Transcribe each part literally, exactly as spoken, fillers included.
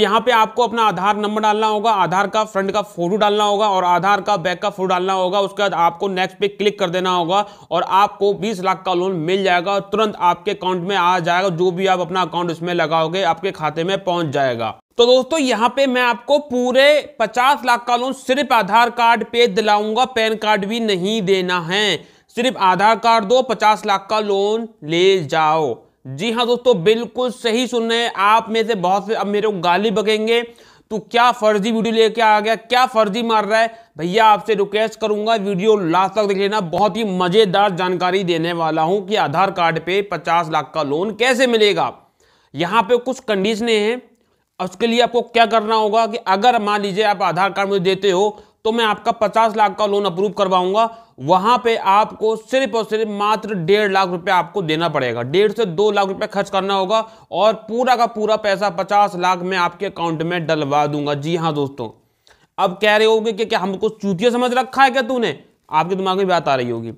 यहाँ पे आपको अपना आधार नंबर डालना होगा, आधार का फ्रंट का फोटो डालना होगा और आधार का बैक का फोटो डालना होगा। उसके बाद आपको नेक्स्ट पे क्लिक कर देना होगा और आपको बीस लाख का लोन मिल जाएगा और तुरंत आपके अकाउंट में आ जाएगा। जो भी आप अपना अकाउंट उसमें लगाओगे आपके खाते में पहुंच जाएगा। तो दोस्तों यहाँ पे मैं आपको पूरे पचास लाख का लोन सिर्फ आधार कार्ड पे दिलाऊंगा, पैन कार्ड भी नहीं देना है। सिर्फ आधार कार्ड दो, पचास लाख का लोन ले जाओ। जी हाँ दोस्तों, बिल्कुल सही सुन रहे हैं आप में से बहुत से अब मेरे को गाली बकेंगे, तो क्या फर्जी वीडियो लेके आ गया, क्या फर्जी मार रहा है। भैया आपसे रिक्वेस्ट करूंगा वीडियो लास्ट तक देख लेना, बहुत ही मजेदार जानकारी देने वाला हूं कि आधार कार्ड पे पचास लाख का लोन कैसे मिलेगा। यहां पे कुछ कंडीशनें हैं, उसके लिए आपको क्या करना होगा कि अगर मान लीजिए आप आधार कार्ड मुझे देते हो तो मैं आपका पचास लाख का लोन अप्रूव करवाऊंगा। वहां पे आपको सिर्फ और सिर्फ मात्र डेढ़ लाख रुपए आपको देना पड़ेगा, डेढ़ से दो लाख रुपए खर्च करना होगा और पूरा का पूरा पैसा पचास लाख में आपके अकाउंट में डलवा दूंगा। जी हाँ दोस्तों, अब कह रहे होगे कि क्या हमको चूतिया समझ रखा है क्या तूने, आपके दिमाग में बात आ रही होगी।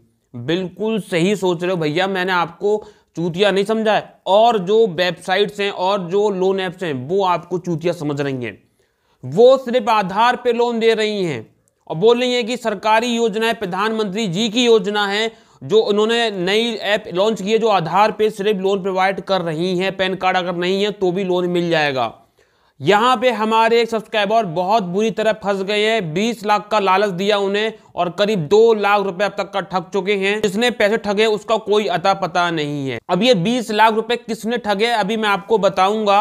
बिल्कुल सही सोच रहे हो भैया, मैंने आपको चूतिया नहीं समझा है। और जो वेबसाइट्स हैं और जो लोन ऐप्स हैं वो आपको चूतिया समझ रही हैं, वो सिर्फ आधार पे लोन दे रही हैं और बोल रही हैं कि सरकारी योजना है, प्रधानमंत्री जी की योजना है, जो उन्होंने नई ऐप लॉन्च की है जो आधार पे सिर्फ लोन प्रोवाइड कर रही हैं। पैन कार्ड अगर नहीं है तो भी लोन मिल जाएगा। यहाँ पे हमारे एक सब्सक्राइबर बहुत बुरी तरह फंस गए हैं, बीस लाख का लालच दिया उन्हें और करीब दो लाख रुपए अब तक का ठग चुके हैं। जिसने पैसे ठगे उसका कोई अता पता नहीं है। अब ये बीस लाख रुपए किसने ठगे अभी मैं आपको बताऊंगा,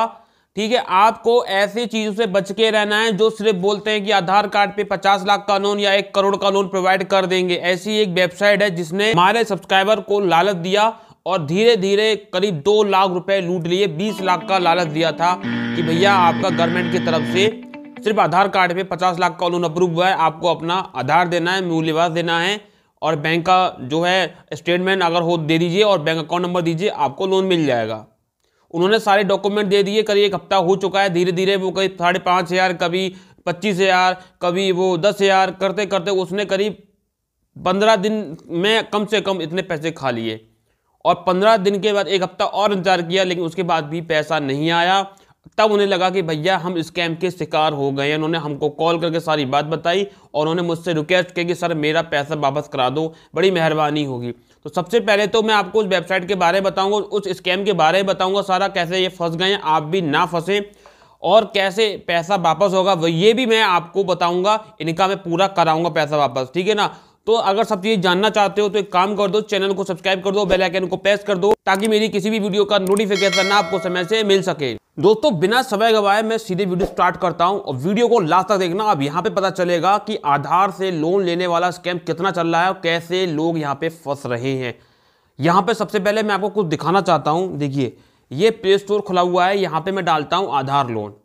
ठीक है। आपको ऐसी चीजों से बच के रहना है जो सिर्फ बोलते हैं कि आधार कार्ड पे पचास लाख का लोन या एक करोड़ का लोन प्रोवाइड कर देंगे। ऐसी एक वेबसाइट है जिसने हमारे सब्सक्राइबर को लालच दिया और धीरे धीरे करीब दो लाख रुपए लूट लिए। बीस लाख का लालच दिया था कि भैया आपका गवर्नमेंट की तरफ से सिर्फ आधार कार्ड पे पचास लाख का लोन अप्रूव हुआ है, आपको अपना आधार देना है, मूल्यवास देना है और बैंक का जो है स्टेटमेंट अगर हो दे दीजिए और बैंक अकाउंट नंबर दीजिए, आपको लोन मिल जाएगा। उन्होंने सारे डॉक्यूमेंट दे दिए, करीब एक हफ्ता हो चुका है। धीरे धीरे वो करीब साढ़े पाँच हज़ार कभी पच्चीस हज़ार कभी वो दस हज़ार करते करते उसने करीब पंद्रह दिन में कम से कम इतने पैसे खा लिए और पंद्रह दिन के बाद एक हफ्ता और इंतजार किया लेकिन उसके बाद भी पैसा नहीं आया। तब उन्हें लगा कि भैया हम स्कैम के शिकार हो गए हैं। उन्होंने हमको कॉल करके सारी बात बताई और उन्होंने मुझसे रिक्वेस्ट की कि सर मेरा पैसा वापस करा दो, बड़ी मेहरबानी होगी। तो सबसे पहले तो मैं आपको उस वेबसाइट के बारे में बताऊंगा, उस स्कैम के बारे में बताऊंगा सारा, कैसे ये फंस गए हैं, आप भी ना फंसें और कैसे पैसा वापस होगा ये भी मैं आपको बताऊंगा। इनका मैं पूरा कराऊंगा पैसा वापस, ठीक है ना। तो अगर सब चीज़ जानना चाहते हो तो एक काम कर दो, चैनल को सब्सक्राइब कर दो, बेल आइकन को प्रेस कर दो ताकि मेरी किसी भी वीडियो का नोटिफिकेशन आपको समय से मिल सके। दोस्तों बिना समय गवाए मैं सीधे वीडियो स्टार्ट करता हूं और वीडियो को लास्ट तक देखना। अब यहां पे पता चलेगा कि आधार से लोन लेने वाला स्कैम कितना चल रहा है और कैसे लोग यहां पे फंस रहे हैं। यहां पे सबसे पहले मैं आपको कुछ दिखाना चाहता हूं। देखिए ये प्ले स्टोर खुला हुआ है, यहां पे मैं डालता हूं आधार लोन।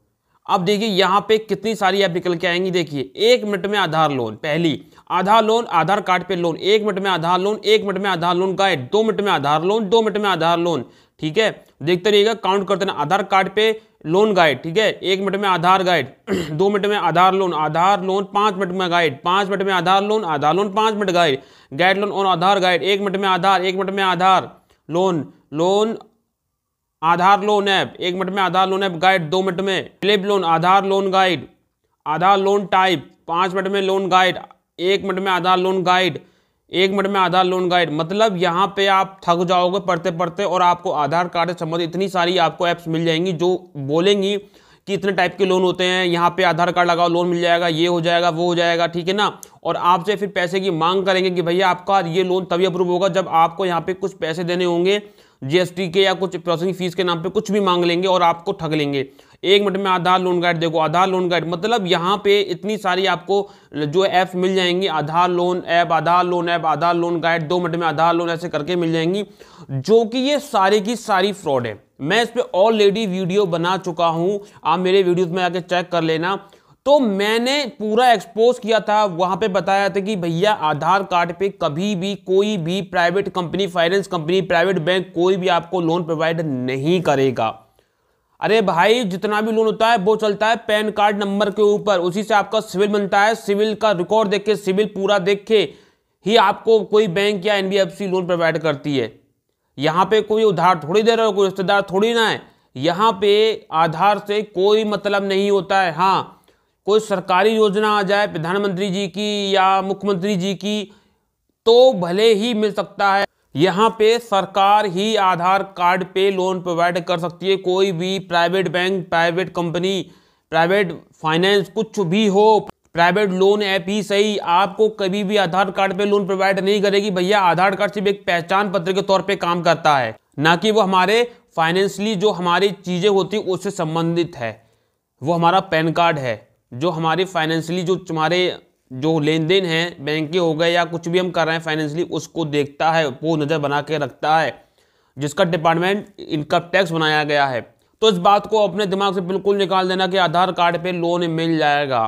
अब देखिए यहाँ पे कितनी सारी ऐप निकल के आएंगी। देखिए एक मिनट में आधार लोन, पहली आधार लोन, आधार कार्ड पे लोन, एक मिनट में आधार लोन, एक मिनट में आधार लोन गाइड, दो मिनट में आधार लोन, दो मिनट में आधार लोन, ठीक है। देखते रहिएगा, काउंट करते ना, आधार कार्ड पे लोन गाइड, ठीक है, एक मिनट में आधार गाइड, दो मिनट में आधार लोन, आधार लोन पाँच मिनट में गाइड, पाँच मिनट में आधार लोन, आधार लोन पाँच मिनट गाइड, गाइड लोन और आधार गाइड, एक मिनट में आधार, एक मिनट में Aadhaar loan, loan Aadhaar loan app, एक मिनट में आधार लोन ऐप गाइड, दो मिनट में flip loan, Aadhaar loan guide, Aadhaar loan type, पाँच मिनट में लोन गाइड, एक मिनट में आधार लोन गाइड, एक मिनट में आधार लोन गाइड। मतलब यहाँ पे आप थक जाओगे पढ़ते पढ़ते और आपको आधार कार्ड से संबंधित इतनी सारी आपको ऐप्स मिल जाएंगी जो बोलेंगी कि इतने टाइप के लोन होते हैं, यहाँ पे आधार कार्ड लगाओ लोन मिल जाएगा, ये हो जाएगा, वो हो जाएगा, ठीक है ना। और आपसे फिर पैसे की मांग करेंगे कि भैया आपका ये लोन तभी अप्रूव होगा जब आपको यहाँ पे कुछ पैसे देने होंगे जीएसटी के या कुछ प्रोसेसिंग फीस के नाम पे, कुछ भी मांग लेंगे और आपको ठग लेंगे। एक मिनट में आधार लोन गाइड, देखो आधार लोन गाइड, मतलब यहाँ पे इतनी सारी आपको जो ऐप्स मिल जाएंगी, Aadhaar loan app, Aadhaar loan app, Aadhaar loan guide, दो मिनट में आधार लोन, ऐसे करके मिल जाएंगी, जो कि ये सारी की सारी फ्रॉड है। मैं इस पर ऑलरेडी वीडियो बना चुका हूँ, आप मेरे वीडियोज़ में आके चेक कर लेना। तो मैंने पूरा एक्सपोज किया था, वहाँ पे बताया था कि भैया आधार कार्ड पे कभी भी कोई भी private company, finance company, private bank कोई भी आपको लोन प्रोवाइड नहीं करेगा। अरे भाई जितना भी लोन होता है वो चलता है पैन कार्ड नंबर के ऊपर, उसी से आपका सिविल बनता है। सिविल का रिकॉर्ड देख के, सिविल पूरा देख के ही आपको कोई बैंक या N B F C loan provide करती है। यहाँ पर कोई उधार थोड़ी दे रहा हो, कोई रिश्तेदार थोड़ी ना है, यहाँ पे आधार से कोई मतलब नहीं होता है। हाँ, कोई सरकारी योजना आ जाए प्रधानमंत्री जी की या मुख्यमंत्री जी की तो भले ही मिल सकता है, यहाँ पे सरकार ही आधार कार्ड पे लोन प्रोवाइड कर सकती है। कोई भी private bank, private company, private finance कुछ भी हो, प्राइवेट लोन ऐप ही सही, आपको कभी भी आधार कार्ड पे लोन प्रोवाइड नहीं करेगी। भैया आधार कार्ड सिर्फ एक पहचान पत्र के तौर पे काम करता है, ना कि वो हमारे फाइनेंशियली जो हमारी चीज़ें होती उससे संबंधित है। वो हमारा पैन कार्ड है जो हमारे फाइनेंशियली जो हमारे जो लेन देन है बैंक के हो गए या कुछ भी हम कर रहे हैं फाइनेंशियली, उसको देखता है, वो नज़र बना के रखता है, जिसका डिपार्टमेंट इनकम टैक्स बनाया गया है। तो इस बात को अपने दिमाग से बिल्कुल निकाल देना कि आधार कार्ड पे लोन मिल जाएगा।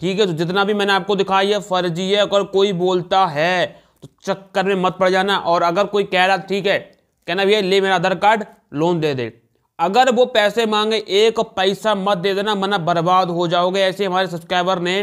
ठीक है, तो जितना भी मैंने आपको दिखाई है फर्जी है। अगर कोई बोलता है तो चक्कर में मत पड़ जाना। और अगर कोई कह रहा ठीक है कहना भैया ले मेरा आधार कार्ड लोन दे दे, अगर वो पैसे मांगे एक पैसा मत दे देना, वरना बर्बाद हो जाओगे। ऐसे हमारे सब्सक्राइबर ने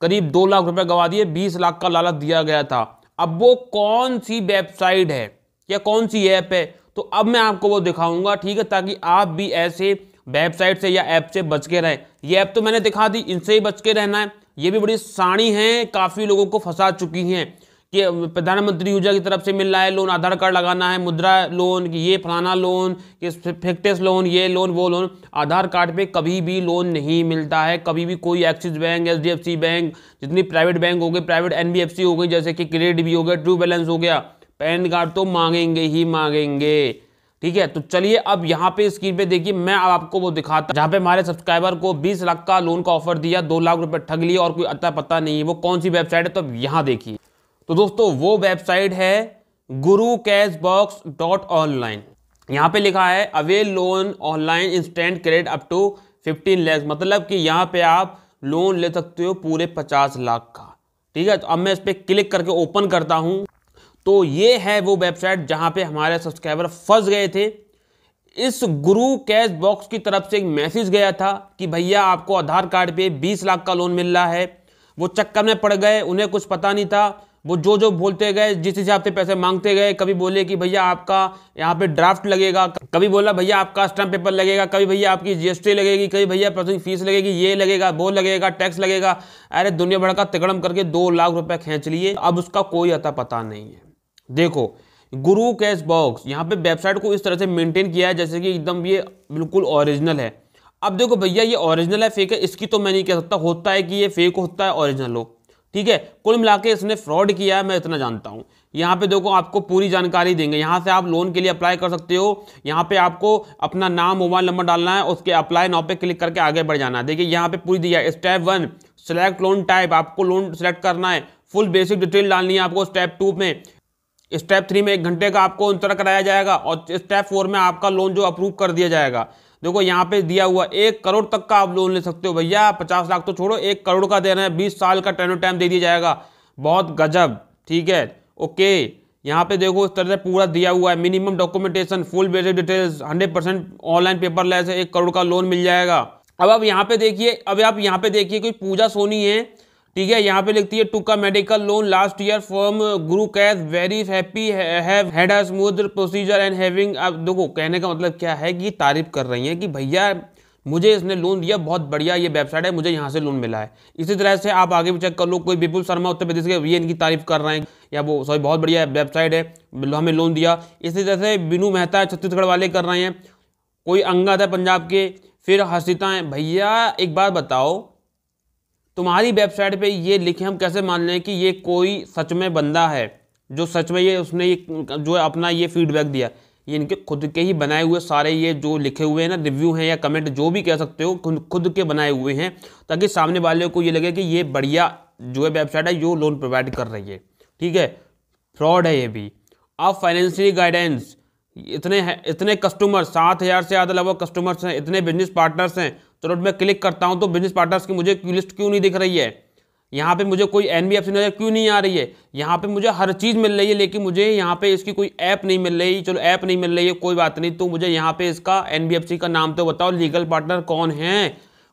करीब दो लाख रुपए गवा दिए, बीस लाख का लालच दिया गया था। अब वो कौन सी वेबसाइट है या कौन सी ऐप है तो अब मैं आपको वो दिखाऊंगा। ठीक है, ताकि आप भी ऐसे वेबसाइट से या ऐप से बच के रहें। ये ऐप तो मैंने दिखा दी, इनसे ही बच के रहना है। ये भी बड़ी साड़ी हैं, काफ़ी लोगों को फंसा चुकी हैं कि प्रधानमंत्री योजना की तरफ से मिल रहा है लोन, आधार कार्ड लगाना है, मुद्रा लोन, कि ये फलाना लोन, कि फिक्टेस लोन, ये लोन वो लोन। आधार कार्ड पे कभी भी लोन नहीं मिलता है, कभी भी। कोई Axis bank, H D F C bank, जितनी प्राइवेट बैंक हो गए, private N B F C हो गई, जैसे कि क्रेडिट भी हो गया, ट्रू बैलेंस हो गया, पैन कार्ड तो मांगेंगे ही मांगेंगे। ठीक है, तो चलिए अब यहाँ पे स्क्रीन पे देखिए, मैं अब आपको वो दिखाता हूँ जहाँ पे हमारे सब्सक्राइबर को बीस लाख का लोन का ऑफर दिया, दो लाख रुपए ठग लिए और कोई अता पता नहीं है वो कौन सी वेबसाइट है। तो यहाँ देखिए, तो दोस्तों वो वेबसाइट है गुरु कैश बॉक्स डॉट ऑनलाइन। यहाँ पे लिखा है avail loan online instant credit up to fifteen lakhs, मतलब कि यहाँ पे आप लोन ले सकते हो पूरे पचास लाख का। ठीक है, तो अब मैं इस पर क्लिक करके ओपन करता हूँ। तो ये है वो वेबसाइट जहाँ पे हमारे सब्सक्राइबर फंस गए थे। इस गुरु कैश बॉक्स की तरफ से एक मैसेज गया था कि भैया आपको आधार कार्ड पे बीस लाख का लोन मिल रहा है। वो चक्कर में पड़ गए, उन्हें कुछ पता नहीं था। वो जो जो बोलते गए, जिस हिसाब से पैसे मांगते गए, कभी बोले कि भैया आपका यहाँ पे ड्राफ्ट लगेगा, कभी बोला भैया आपका स्टैम्प पेपर लगेगा, कभी भैया आपकी जीएसटी लगेगी, कभी भैया प्रोसेसिंग फीस लगेगी, ये लगेगा वो लगेगा, टैक्स लगेगा। अरे दुनिया भर का तिकड़म करके दो लाख रुपये खींच लिए। अब उसका कोई अता पता नहीं है। देखो गुरु कैश बॉक्स, यहाँ पे वेबसाइट को इस तरह से मेंटेन किया है जैसे कि एकदम ये बिल्कुल ओरिजिनल है। अब देखो भैया ये ओरिजिनल है फेक है इसकी तो मैं नहीं कह सकता, होता है कि ये फेक होता है ओरिजिनल हो। ठीक है, कुल मिला के इसने फ्रॉड किया है, मैं इतना जानता हूँ। यहाँ पे देखो आपको पूरी जानकारी देंगे, यहाँ से आप लोन के लिए अप्लाई कर सकते हो। यहाँ पे आपको अपना नाम, मोबाइल नंबर डालना है, उसके अप्लाई नाउ पे क्लिक करके आगे बढ़ जाना है। देखिए यहाँ पे पूरी दिया है। Step one select loan type, आपको लोन सेलेक्ट करना है, फुल बेसिक डिटेल डालनी है आपको। स्टेप टू में, स्टेप थ्री में एक घंटे का आपको अंतर कराया जाएगा और स्टेप फोर में आपका लोन जो अप्रूव कर दिया जाएगा। देखो यहाँ पे दिया हुआ एक करोड़ तक का आप लोन ले सकते हो। भैया पचास लाख तो छोड़ो, एक करोड़ का देना है, बीस साल का टेन्योर टाइम दे दिया जाएगा। बहुत गजब। ठीक है, ओके। यहाँ पे देखो इस तरह से पूरा दिया हुआ है, minimum documentation, full basic details, hundred percent online paperless है, एक करोड़ का लोन मिल जाएगा। अब आप यहाँ पे देखिए, अब आप यहाँ पे देखिए कोई पूजा सोनी है। ठीक है, यहाँ पे लिखती है took a medical loan last year from Guru cash, very happy have had a smooth procedure and having. अब देखो कहने का मतलब क्या है कि तारीफ कर रही हैं कि भैया मुझे इसने लोन दिया, बहुत बढ़िया ये वेबसाइट है, मुझे यहाँ से लोन मिला है। इसी तरह से आप आगे भी चेक कर लो। कोई विपुल शर्मा उत्तर प्रदेश के, ये इनकी तारीफ कर रहे हैं या वो सॉरी बहुत बढ़िया वेबसाइट है, हमें लोन दिया। इसी तरह से विनू मेहता छत्तीसगढ़ वाले कर रहे हैं, कोई अंगद है पंजाब के, फिर हर्षिता है। भैया एक बात बताओ, तुम्हारी वेबसाइट पे ये लिखे हम कैसे मान लें कि ये कोई सच में बंदा है जो सच में ये उसने ये जो अपना ये फीडबैक दिया? ये इनके खुद के ही बनाए हुए सारे ये जो लिखे हुए हैं ना, रिव्यू हैं या कमेंट जो भी कह सकते हो, खुद के बनाए हुए हैं, ताकि सामने वाले को ये लगे कि ये बढ़िया जो है वेबसाइट है जो लोन प्रोवाइड कर रही है। ठीक है, फ्रॉड है ये भी। अब फाइनेंशियल गाइडेंस, इतने हैं इतने कस्टमर, सात हज़ार से ज़्यादा लगभग कस्टमर्स हैं, इतने बिजनेस पार्टनर्स हैं। चलो मैं क्लिक करता हूं तो बिजनेस पार्टनर्स की मुझे लिस्ट क्यों नहीं दिख रही है? यहाँ पे मुझे कोई एनबीएफसी नज़र क्यों नहीं आ रही है? यहाँ पे मुझे हर चीज़ मिल रही है, लेकिन मुझे यहाँ पे इसकी कोई ऐप नहीं मिल रही। चलो ऐप नहीं मिल रही है, कोई बात नहीं, तो मुझे यहाँ पे इसका एनबीएफसी का नाम तो बताओ, लीगल पार्टनर कौन है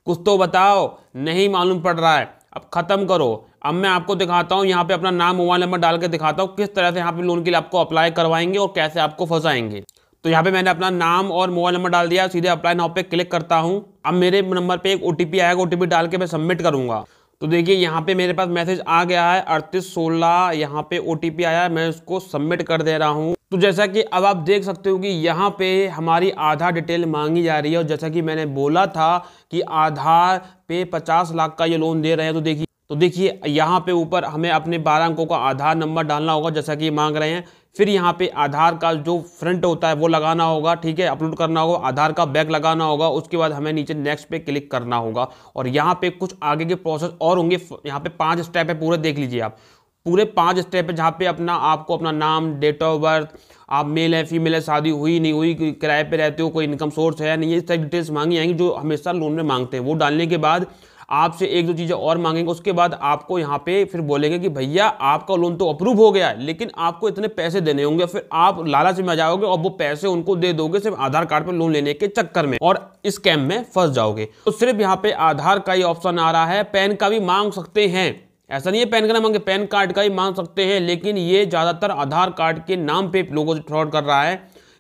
कुछ तो बताओ, नहीं मालूम पड़ रहा है। अब ख़त्म करो। अब मैं आपको दिखाता हूँ, यहाँ पे अपना नाम, मोबाइल नंबर डाल के दिखाता हूँ किस तरह से यहाँ पे लोन के लिए आपको अप्लाई करवाएंगे और कैसे आपको फंसाएंगे। तो यहाँ पे मैंने अपना नाम और मोबाइल नंबर डाल दिया, सीधे अप्लाई नाउ पे क्लिक करता हूँ। अब मेरे नंबर पे एक ओटीपी आएगा, ओटीपी डाल के मैं सबमिट करूँगा। तो देखिए यहाँ पे मेरे पास मैसेज आ गया है अड़तीस सोलह, यहाँ पे ओटीपी आया, मैं उसको सबमिट कर दे रहा हूँ। तो जैसा कि अब आप देख सकते हो कि यहाँ पे हमारी आधार डिटेल मांगी जा रही है, और जैसा कि मैंने बोला था कि आधार पे पचास लाख का ये लोन दे रहे हैं। तो देखिए तो देखिए यहाँ पे ऊपर हमें अपने बारह अंकों का आधार नंबर डालना होगा जैसा कि मांग रहे हैं, फिर यहाँ पे आधार का जो फ्रंट होता है वो लगाना होगा, ठीक है, अपलोड करना होगा, आधार का बैक लगाना होगा, उसके बाद हमें नीचे नेक्स्ट पे क्लिक करना होगा। और यहाँ पे कुछ आगे के प्रोसेस और होंगे, यहाँ पे पांच स्टेप है पूरे, देख लीजिए आप पूरे पांच स्टेप है, जहाँ पे अपना आपको अपना नाम, डेट ऑफ बर्थ, आप मेल है, फीमेल है, शादी हुई नहीं हुई, किराए पर रहते हो, कोई इनकम सोर्स है नहीं, ये सारी डिटेल्स मांगी जाएंगी जो हमेशा लोन में मांगते हैं। वो डालने के बाद आपसे एक दो चीज़ें और मांगेंगे, उसके बाद आपको यहाँ पे फिर बोलेंगे कि भैया आपका लोन तो अप्रूव हो गया है लेकिन आपको इतने पैसे देने होंगे। फिर आप लालच में आ जाओगे और वो पैसे उनको दे दोगे सिर्फ आधार कार्ड पे लोन लेने के चक्कर में, और इस स्कैम में फंस जाओगे। तो सिर्फ यहाँ पे आधार का ही ऑप्शन आ रहा है, पैन का भी मांग सकते हैं, ऐसा नहीं है पैन का ना मांगे, पैन कार्ड का ही मांग सकते हैं, लेकिन ये ज़्यादातर आधार कार्ड के नाम पे लोगों से फ्रॉड कर रहा है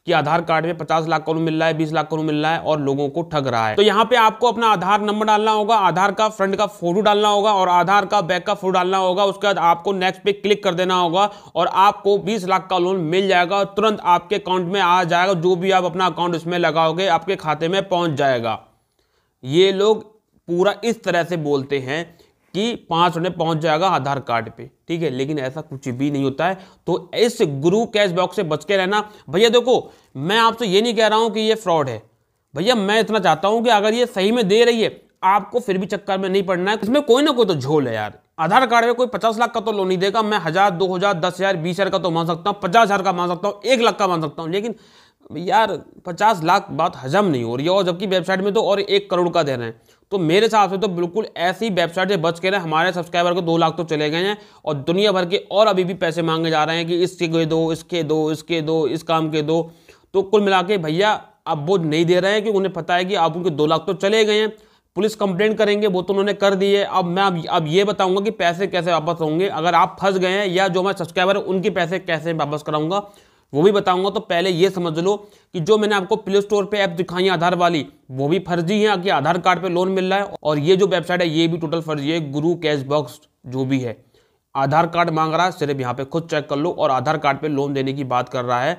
कि आधार कार्ड में पचास लाख का लोन मिल रहा है, बीस लाख का लोन मिल रहा है और लोगों को ठग रहा है। तो यहाँ पे आपको अपना आधार नंबर डालना होगा, आधार का फ्रंट का फोटो डालना होगा और आधार का बैक का फोटो डालना होगा, उसके बाद आपको नेक्स्ट पे क्लिक कर देना होगा और आपको बीस लाख का लोन मिल जाएगा और तुरंत आपके अकाउंट में आ जाएगा, जो भी आप अपना अकाउंट इसमें लगाओगे आपके खाते में पहुँच जाएगा। ये लोग पूरा इस तरह से बोलते हैं कि पाँच मिनट पहुंच जाएगा आधार कार्ड पे, ठीक है, लेकिन ऐसा कुछ भी नहीं होता है। तो इस गुरु कैशबैक से बच के रहना। भैया देखो, मैं आपसे ये नहीं कह रहा हूं कि ये फ्रॉड है, भैया मैं इतना चाहता हूं कि अगर ये सही में दे रही है आपको फिर भी चक्कर में नहीं पड़ना है, इसमें कोई ना कोई तो झोल है यार। आधार कार्ड में कोई पचास लाख का तो लोन नहीं देगा, मैं हजार, दो हजार, दस हजार, बीस हजार का तो मान सकता हूँ, पचास हजार का मान सकता हूँ, एक लाख का मान सकता हूँ, लेकिन यार पचास लाख बात हजम नहीं हो रही है, और जबकि वेबसाइट में तो और एक करोड़ का दे रहे हैं। तो मेरे हिसाब से तो बिल्कुल ऐसी वेबसाइट से बच के रहे। हमारे सब्सक्राइबर को दो लाख तो चले गए हैं और दुनिया भर के और अभी भी पैसे मांगे जा रहे हैं कि इसके दो, इसके दो, इसके दो, इस काम के दो। तो कुल मिला के भैया अब वो नहीं दे रहे हैं क्योंकि उन्हें पता है कि अब उनके दो लाख तो चले गए हैं। पुलिस कंप्लेंट करेंगे, वो तो उन्होंने कर दी है। अब मैं अब, अब ये बताऊंगा कि पैसे कैसे वापस होंगे अगर आप फंस गए हैं, या जो हमारे सब्सक्राइबर हैं उनके पैसे कैसे वापस कराऊंगा वो भी बताऊंगा। तो पहले ये समझ लो कि जो मैंने आपको प्ले स्टोर पे ऐप दिखाई है आधार वाली, वो भी फर्जी है कि आधार कार्ड पे लोन मिल रहा है, और ये जो वेबसाइट है ये भी टोटल फर्जी है। गुरु कैशबॉक्स जो भी है, आधार कार्ड मांग रहा है, सिर्फ यहाँ पे खुद चेक कर लो, और आधार कार्ड पे लोन देने की बात कर रहा है,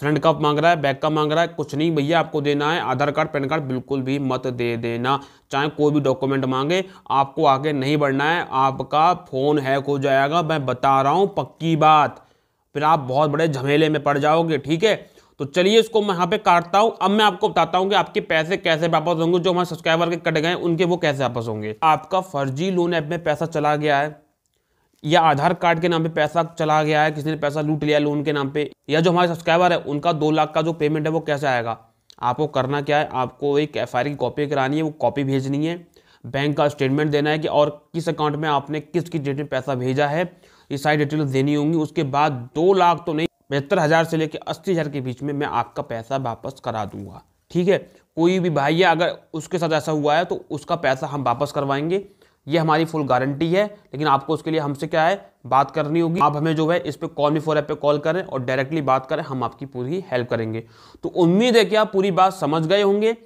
फ्रंट का मांग रहा है, बैक का मांग रहा है। कुछ नहीं भैया, आपको देना है आधार कार्ड, पैन कार्ड बिल्कुल भी मत दे देना, चाहे कोई भी डॉक्यूमेंट मांगे, आपको आगे नहीं बढ़ना है। आपका फ़ोन हैक हो जाएगा, मैं बता रहा हूँ पक्की बात, फिर आप बहुत बड़े झमेले में पड़ जाओगे, ठीक है। तो चलिए इसको मैं यहाँ पे काटता हूँ। अब मैं आपको बताता हूँ कि आपके पैसे कैसे वापस होंगे, जो हमारे सब्सक्राइबर के कट गए उनके वो कैसे वापस होंगे। आपका फर्जी लोन ऐप में पैसा चला गया है, या आधार कार्ड के नाम पे पैसा चला गया है, किसी ने पैसा लूट लिया लोन के नाम पे, या जो हमारे सब्सक्राइबर है उनका दो लाख का जो पेमेंट है वो कैसे आएगा। आपको करना क्या है, आपको एक एफ आई आर की कॉपी करानी है, वो कॉपी भेजनी है, बैंक का स्टेटमेंट देना है कि और किस अकाउंट में आपने किस किस डेट में पैसा भेजा है, ये सारी डिटेल्स देनी होंगी। उसके बाद दो लाख तो नहीं, बहत्तर हज़ार से लेकर अस्सी हज़ार के बीच में मैं आपका पैसा वापस करा दूंगा, ठीक है। कोई भी भाई अगर उसके साथ ऐसा हुआ है तो उसका पैसा हम वापस करवाएंगे, ये हमारी फुल गारंटी है। लेकिन आपको उसके लिए हमसे क्या है, बात करनी होगी। आप हमें जो है इस पर कॉल मी फोर ऐप पे कॉल करें और डायरेक्टली बात करें, हम आपकी पूरी हेल्प करेंगे। तो उम्मीद है कि आप पूरी बात समझ गए होंगे,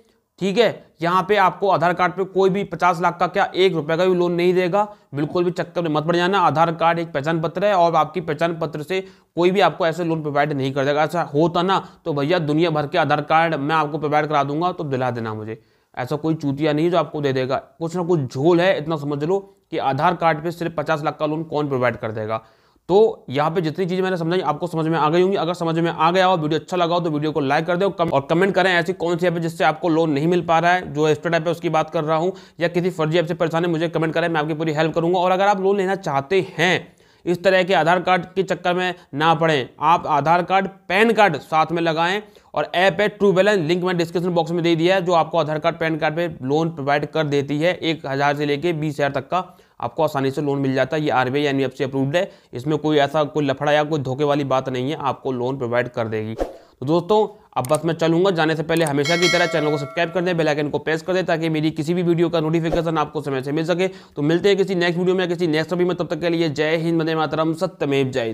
ठीक है। यहाँ पे आपको आधार कार्ड पे कोई भी पचास लाख का क्या एक रुपए का भी लोन नहीं देगा, बिल्कुल भी चक्कर में मत पड़ जाना। आधार कार्ड एक पहचान पत्र है और आपकी पहचान पत्र से कोई भी आपको ऐसे लोन प्रोवाइड नहीं कर देगा। ऐसा होता ना तो भैया दुनिया भर के आधार कार्ड मैं आपको प्रोवाइड करा दूंगा, तो दिला देना मुझे, ऐसा कोई चूतिया नहीं जो आपको दे देगा। कुछ ना कुछ झोल है, इतना समझ लो कि आधार कार्ड पर सिर्फ पचास लाख का लोन कौन प्रोवाइड कर देगा। तो यहाँ पे जितनी चीज़ें मैंने समझाई आपको समझ में आ गई होंगी। अगर समझ में आ गया हो, वीडियो अच्छा लगा हो तो वीडियो को लाइक कर दो और कमेंट करें ऐसी कौन सी ऐप है जिससे आपको लोन नहीं मिल पा रहा है, जो स्टूडेंट ऐप है उसकी बात कर रहा हूँ, या किसी फर्जी ऐप से परेशान है, मुझे कमेंट करें, मैं आपकी पूरी हेल्प करूँगा। और अगर आप लोन लेना चाहते हैं, इस तरह के आधार कार्ड के चक्कर में ना पड़ें, आप आधार कार्ड, पैन कार्ड साथ में लगाएं, और ऐप है ट्रू बैलेंस, लिंक मैंने डिस्क्रिप्शन बॉक्स में दे दिया है, जो आपको आधार कार्ड, पैन कार्ड पे लोन प्रोवाइड कर देती है। एक हज़ार से लेके बीस हज़ार तक का आपको आसानी से लोन मिल जाता है। ये आरबीआई एनबीएफसी अप्रूव्ड है, इसमें कोई ऐसा कोई लफड़ा या कोई धोखे वाली बात नहीं है, आपको लोन प्रोवाइड कर देगी। तो दोस्तों अब बस मैं चलूँगा, जाने से पहले हमेशा की तरह चैनल को सब्सक्राइब कर दें, बेल आइकन को प्रेस कर दें, ताकि मेरी किसी भी वीडियो का नोटिफिकेशन आपको समय से मिल सके। तो मिलते हैं किसी नेक्स्ट वीडियो में, किसी नेक्स्ट टॉपिक में, तब तक के लिए जय हिंद, वंदे मातरम, सत्यमेव जयते।